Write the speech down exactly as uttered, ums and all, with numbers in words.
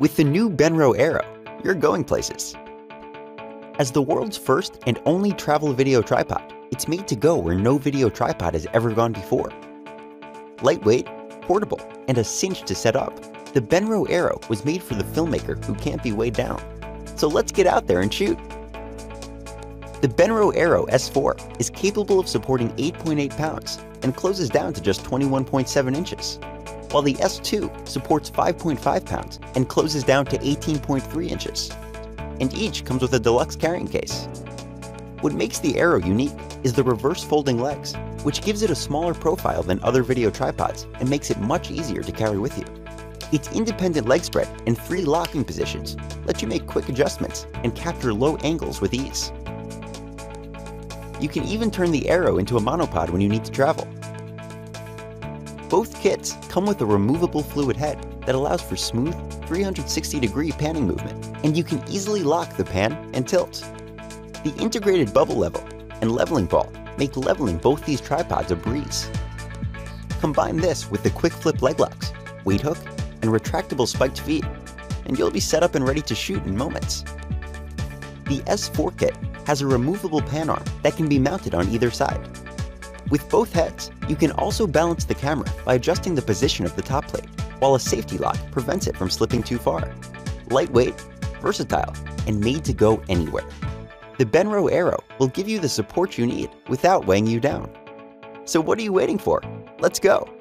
With the new Benro Aero, you're going places. As the world's first and only travel video tripod, it's made to go where no video tripod has ever gone before. Lightweight, portable, and a cinch to set up, the Benro Aero was made for the filmmaker who can't be weighed down. So let's get out there and shoot. The Benro Aero S four is capable of supporting eight point eight pounds and closes down to just twenty-one point seven inches. While the S two supports five point five pounds and closes down to eighteen point three inches, and each comes with a deluxe carrying case. What makes the Aero unique is the reverse folding legs, which gives it a smaller profile than other video tripods and makes it much easier to carry with you. Its independent leg spread and three locking positions let you make quick adjustments and capture low angles with ease. You can even turn the Aero into a monopod when you need to travel. Both kits come with a removable fluid head that allows for smooth three hundred sixty degree panning movement, and you can easily lock the pan and tilt. The integrated bubble level and leveling ball make leveling both these tripods a breeze. Combine this with the quick flip leg locks, weight hook, and retractable spiked feet, and you'll be set up and ready to shoot in moments. The S four kit has a removable pan arm that can be mounted on either side. With both heads, you can also balance the camera by adjusting the position of the top plate, while a safety lock prevents it from slipping too far. Lightweight, versatile, and made to go anywhere. The Benro Aero will give you the support you need without weighing you down. So what are you waiting for? Let's go!